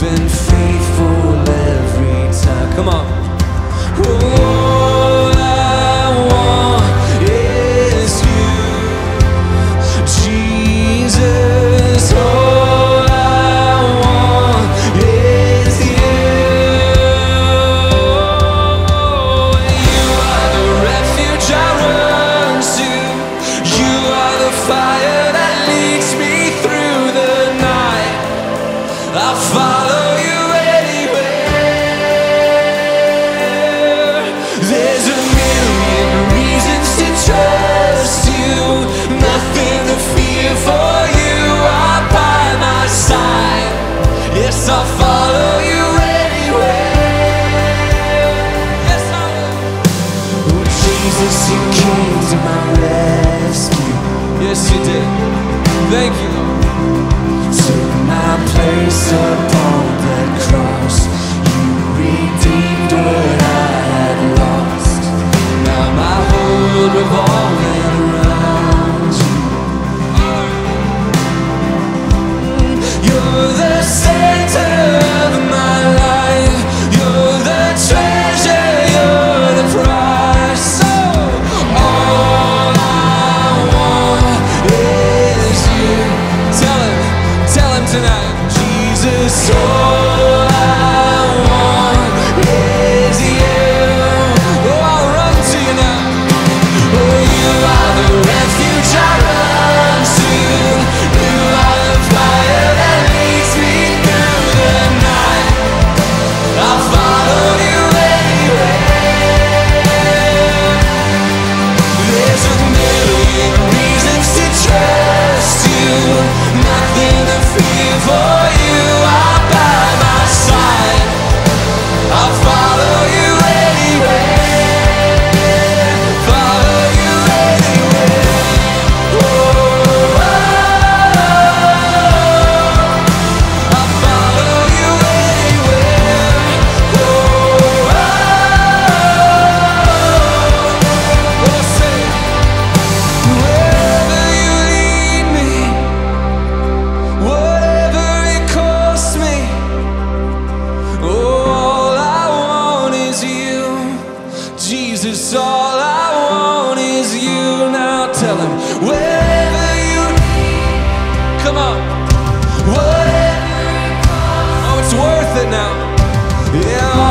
been faithful every time. Come on. All I want is you, Jesus. All I want is you. You are the refuge I run to. You are the fire that leads me through the night. I follow you. There's a million reasons to trust you, nothing to fear, for you are by my side. Yes, I'll follow you anywhere. Yes, I will. Oh, Jesus, you came to my rescue. Yes, you did. Thank you, Lord. Took my place upon the cross. You redeemed what I had lost. My world revolving around you. You're the center of my life. You're the treasure, you're the prize. So all I want is you. Tell him tonight, Jesus. All I want is you. Now, yeah.